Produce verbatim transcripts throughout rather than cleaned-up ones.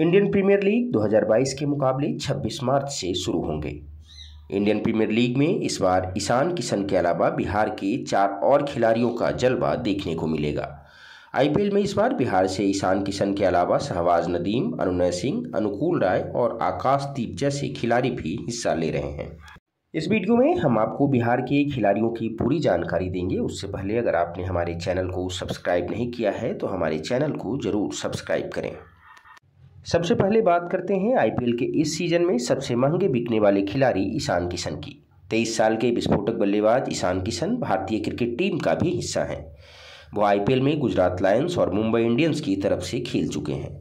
Indian premiere league दो हज़ार बाईस के मुकाबले छब्बीस मार्च से शुरू होंगे। इंडियन प्रीमियर लीग में इस बार ईशान किशन के अलावा बिहार के चार और खिलाड़ियों का जलवा देखने को मिलेगा। आईपीएल में इस बार बिहार से ईशान किशन के अलावा शाहबाज़ नदीम, अनुनय सिंह, अनुकूल राय और आकाशदीप जैसे खिलाड़ी भी हिस्सा ले रहे हैं। इस वीडियो में हम आपको बिहार के खिलाड़ियों की पूरी जानकारी देंगे। उससे पहले अगर आपने हमारे चैनल को सब्सक्राइब नहीं किया है तो हमारे चैनल को ज़रूर सब्सक्राइब करें। सबसे पहले बात करते हैं आईपीएल के इस सीजन में सबसे महंगे बिकने वाले खिलाड़ी ईशान किशन की। तेईस साल के विस्फोटक बल्लेबाज ईशान किशन भारतीय क्रिकेट टीम का भी हिस्सा हैं। वो आईपीएल में गुजरात लायंस और मुंबई इंडियंस की तरफ से खेल चुके हैं।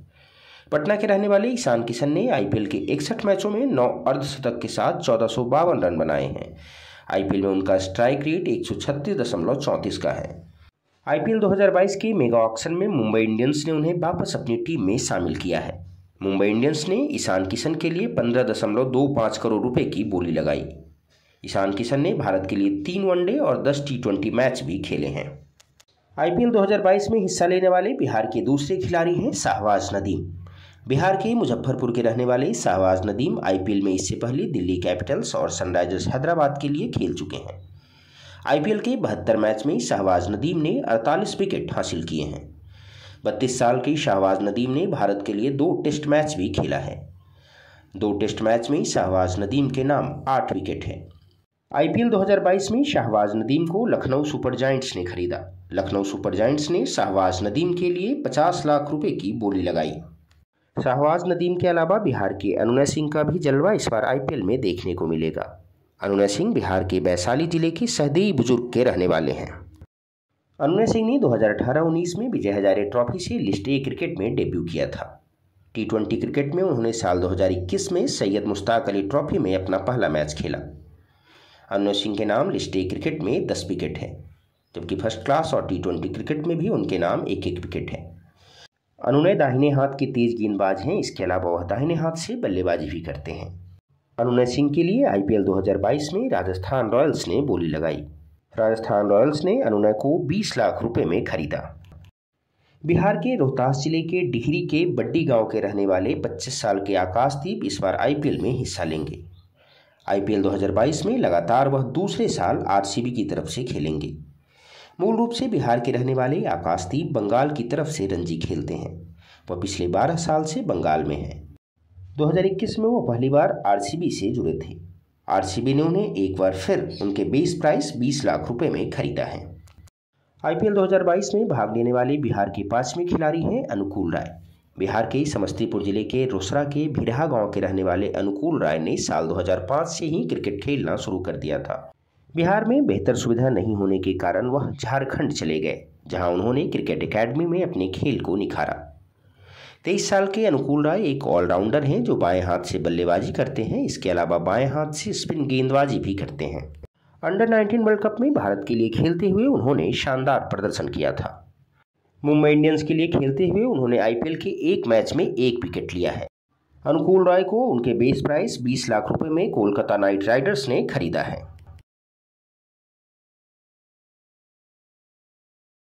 पटना के रहने वाले ईशान किशन ने आईपीएल के इकसठ मैचों में नौ अर्धशतक के साथ चौदह सौ बावन रन बनाए हैं। आईपीएल में उनका स्ट्राइक रेट एक सौ छत्तीस दशमलव चौंतीस का है। आईपीएल दो हज़ार बाईस के मेगा ऑक्शन में मुंबई इंडियंस ने उन्हें वापस अपनी टीम में शामिल किया है। मुंबई इंडियंस ने ईशान किशन के लिए पंद्रह दशमलव दो पाँच करोड़ रुपये की बोली लगाई। ईशान किशन ने भारत के लिए तीन वनडे और दस टी ट्वेंटी मैच भी खेले हैं। आईपीएल दो हज़ार बाईस में हिस्सा लेने वाले बिहार के दूसरे खिलाड़ी हैं शाहबाज़ नदीम। बिहार के मुजफ्फरपुर के रहने वाले शाहबाज़ नदीम आईपीएल में इससे पहले दिल्ली कैपिट्स और सनराइजर्स हैदराबाद के लिए खेल चुके हैं। आईपीएल के बहत्तर मैच में शाहबाज़ नदीम ने अड़तालीस विकेट हासिल किए हैं। बत्तीस साल के शाहबाज़ नदीम ने भारत के लिए दो टेस्ट मैच भी खेला है। दो टेस्ट मैच में शाहबाज़ नदीम के नाम आठ विकेट हैं। आईपीएल दो हज़ार बाईस में शाहबाज़ नदीम को लखनऊ सुपर जायंट्स ने खरीदा। लखनऊ सुपर जायंट्स ने शाहबाज़ नदीम के लिए पचास लाख रुपये की बोली लगाई। शाहबाज़ नदीम के अलावा बिहार के अनुनय सिंह का भी जलवा इस बार आईपीएल में देखने को मिलेगा। अनुनय सिंह बिहार के वैशाली जिले के सहदेई बुजुर्ग के रहने वाले हैं। अनुनय सिंह ने दो हज़ार अठारह उन्नीस में विजय हजारे ट्रॉफी से लिस्ट ए क्रिकेट में डेब्यू किया था। टी ट्वेंटी क्रिकेट में उन्होंने साल दो हज़ार इक्कीस में सैयद मुश्ताक अली ट्रॉफी में अपना पहला मैच खेला। अनुनय सिंह के नाम लिस्ट ए क्रिकेट में दस विकेट है, जबकि फर्स्ट क्लास और टी ट्वेंटी क्रिकेट में भी उनके नाम एक एक विकेट है। अनुनय दाहिने हाथ के तेज गेंदबाज हैं। इसके अलावा वह दाहिने हाथ से बल्लेबाजी भी करते हैं। अनुनय सिंह के लिए आईपीएल दो हज़ार बाईस में राजस्थान रॉयल्स ने बोली लगाई। राजस्थान रॉयल्स ने अनुनय को बीस लाख रुपए में खरीदा। बिहार के रोहतास जिले के डिहरी के बड्डी गांव के रहने वाले पच्चीस साल के आकाशदीप इस बार आईपीएल में हिस्सा लेंगे। आईपीएल दो हज़ार बाईस में लगातार वह दूसरे साल आरसीबी की तरफ से खेलेंगे। मूल रूप से बिहार के रहने वाले आकाशदीप बंगाल की तरफ से रणजी खेलते हैं। वह पिछले बारह साल से बंगाल में हैं। दो हज़ार इक्कीस में वह पहली बार आरसीबी से जुड़े थे। आरसीबी ने उन्हें एक बार फिर उनके बेस प्राइस बीस लाख रुपए में खरीदा है। आईपीएल दो हज़ार बाईस में भाग लेने वाले बिहार के पांचवें खिलाड़ी हैं अनुकूल राय। बिहार के समस्तीपुर जिले के रोसड़ा के भिड़हा गाँव के रहने वाले अनुकूल राय ने साल दो हज़ार पाँच से ही क्रिकेट खेलना शुरू कर दिया था। बिहार में बेहतर सुविधा नहीं होने के कारण वह झारखंड चले गए, जहां उन्होंने क्रिकेट एकेडमी में अपने खेल को निखारा। तेईस साल के अनुकूल राय एक ऑलराउंडर हैं जो बाएं हाथ से बल्लेबाजी करते हैं। इसके अलावा बाएं हाथ से स्पिन गेंदबाजी भी करते हैं। अंडर नाइनटीन वर्ल्ड कप में भारत के लिए खेलते हुए उन्होंने शानदार प्रदर्शन किया था। मुंबई इंडियंस के लिए खेलते हुए उन्होंने आईपीएल के एक मैच में एक विकेट लिया है। अनुकूल राय को उनके बेस प्राइस बीस लाख रुपये में कोलकाता नाइट राइडर्स ने खरीदा है।